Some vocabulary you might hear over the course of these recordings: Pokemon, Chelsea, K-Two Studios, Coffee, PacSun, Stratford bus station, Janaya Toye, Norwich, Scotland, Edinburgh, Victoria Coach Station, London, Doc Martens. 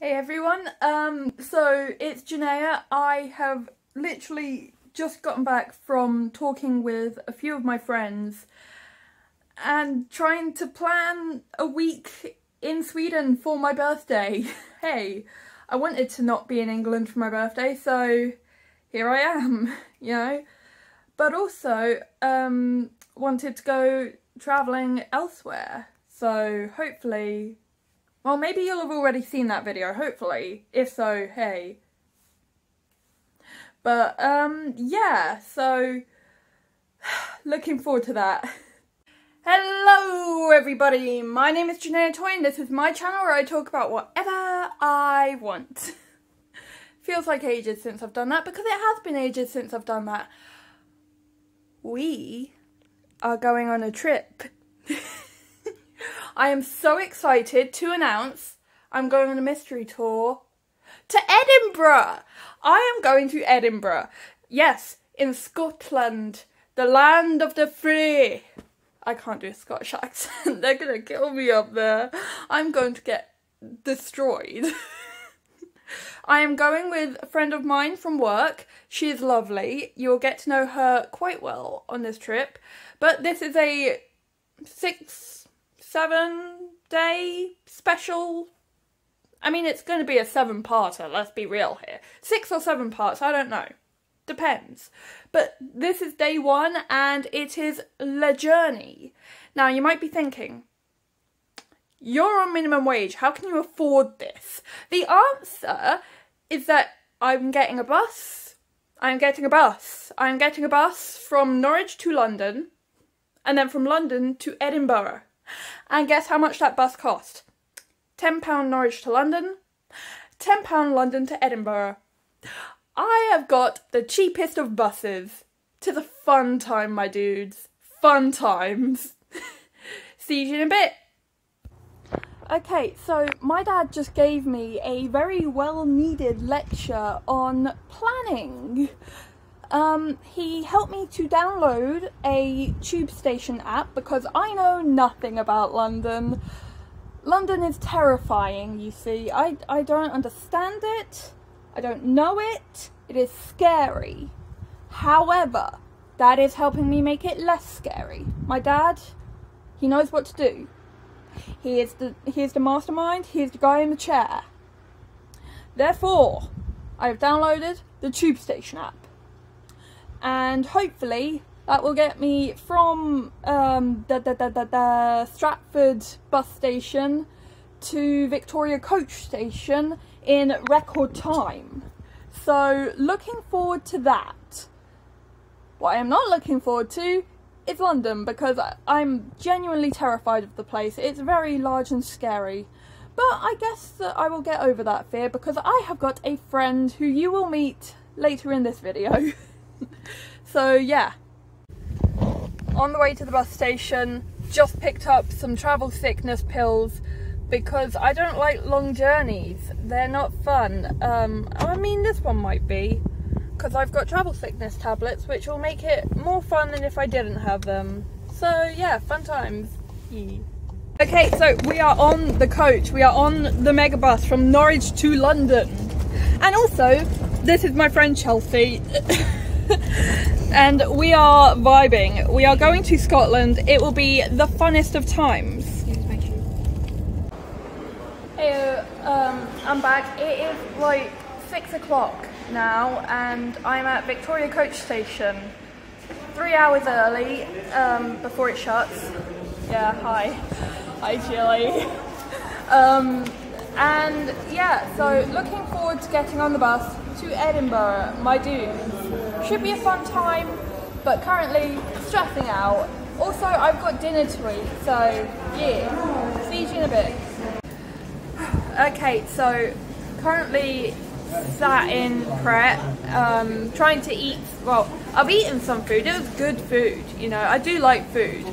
Hey everyone, so it's Janaya. I have literally just gotten back from talking with a few of my friends and trying to plan a week in Sweden for my birthday. Hey, I wanted to not be in England for my birthday, so here I am, you know. But also wanted to go travelling elsewhere, so hopefully... Well, maybe you'll have already seen that video, hopefully. If so, hey. But, yeah, so looking forward to that. Hello, everybody. My name is Janaya Toye, and this is my channel where I talk about whatever I want. Feels like ages since I've done that, because it has been ages since I've done that. We are going on a trip. I am so excited to announce I'm going on a mystery tour to Edinburgh. I am going to Edinburgh. Yes, in Scotland, the land of the free. I can't do a Scottish accent. They're going to kill me up there. I'm going to get destroyed. I am going with a friend of mine from work. She is lovely. You'll get to know her quite well on this trip. But this is a 7-day special. I mean, it's going to be a 7-parter, let's be real here. 6 or 7 parts, I don't know. Depends. But this is day 1 and it is Le Journey. Now, you might be thinking, you're on minimum wage, how can you afford this? The answer is that I'm getting a bus. I'm getting a bus from Norwich to London and then from London to Edinburgh. And guess how much that bus cost? £10 Norwich to London, £10 London to Edinburgh. I have got the cheapest of buses to the fun time, my dudes. Fun times. See you in a bit. Okay, so my dad just gave me a very well-needed lecture on planning. He helped me to download a tube station app because I know nothing about London. London is terrifying, you see. I don't understand it. I don't know it. It is scary. However, that is helping me make it less scary. My dad, he knows what to do. He is the mastermind. He is the guy in the chair. Therefore, I have downloaded the tube station app. And hopefully that will get me from the Stratford bus station to Victoria Coach Station in record time. So looking forward to that. What I am not looking forward to is London, because I'm genuinely terrified of the place. It's very large and scary. But I guess that I will get over that fear because I have got a friend who you will meet later in this video. So yeah, on the way to the bus station, just picked up some travel sickness pills because I don't like long journeys. They're not fun. I mean, this one might be, because I've got travel sickness tablets, which will make it more fun than if I didn't have them. So yeah, fun times. Yeah. Okay, so we are on the coach. We are on the mega bus from Norwich to London. And also, this is my friend Chelsea. And we are vibing. We are going to Scotland. It will be the funnest of times. Hey, I'm back. It is like 6 o'clock now and I'm at Victoria Coach Station. 3 hours early before it shuts. Yeah, hi. Hi, Chili. And yeah, so looking forward to getting on the bus to Edinburgh, my dudes. Should be a fun time, but currently stressing out. Also, I've got dinner to eat, so yeah, see you in a bit. Okay, so currently sat in prep, trying to eat, well, I've eaten some food. It was good food, you know, I do like food.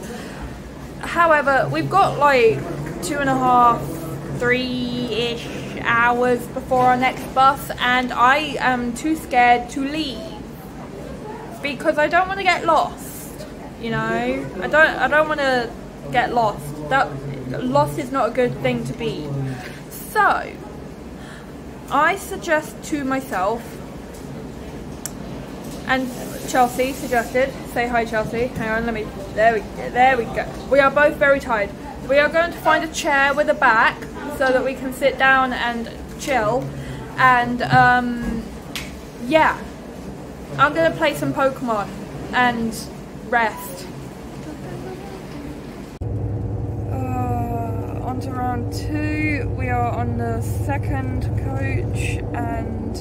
However, we've got like 2.5, 3-ish hours before our next bus, and I am too scared to leave. Because I don't want to get lost, you know. I don't want to get lost. That loss is not a good thing to be. So I suggest to myself, and Chelsea suggested, say hi Chelsea, hang on, let me, there we go. We are both very tired. We are going to find a chair with a back so that we can sit down and chill, and yeah, I'm going to play some Pokemon and rest. On to round two, we are on the second coach and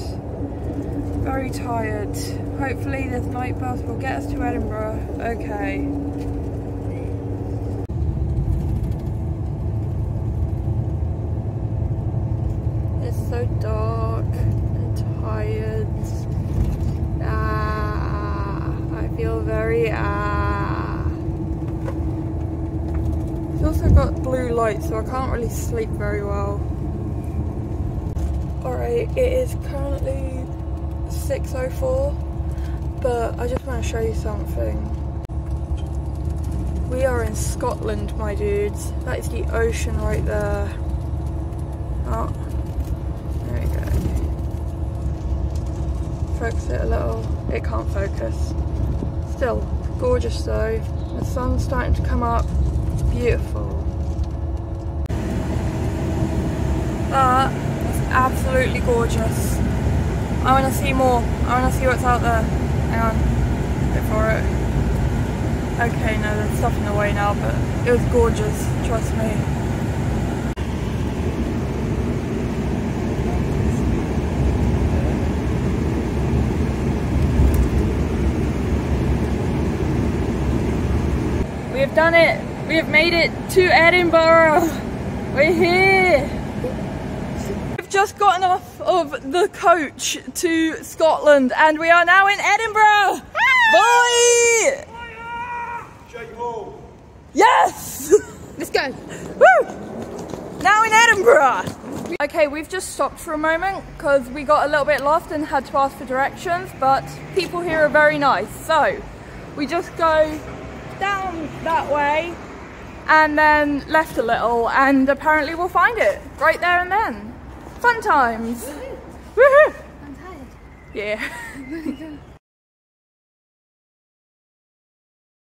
very tired. Hopefully this night bus will get us to Edinburgh. Okay. It's so dark and tired. I feel very It's also got blue light, so I can't really sleep very well. Alright, it is currently 6:04, but I just want to show you something. We are in Scotland, my dudes. That is the ocean right there. Oh, there we go. Focus it a little. It can't focus. Still, gorgeous though. The sun's starting to come up. It's beautiful. That is absolutely gorgeous. I want to see more. I want to see what's out there. Hang on, go for it. Okay, no, there's stuff in the way now, but it was gorgeous, trust me. We have done it. We have made it to Edinburgh. We're here. Just gotten off of the coach to Scotland and we are now in Edinburgh. Hey! Boy! Hiya! Yes! Let's go. Woo! Now in Edinburgh. Okay, we've just stopped for a moment because we got a little bit lost and had to ask for directions, but people here are very nice. So we just go down that way and then left a little, and apparently we'll find it right there and then. Fun times! Woohoo! Woo, I'm tired. Yeah.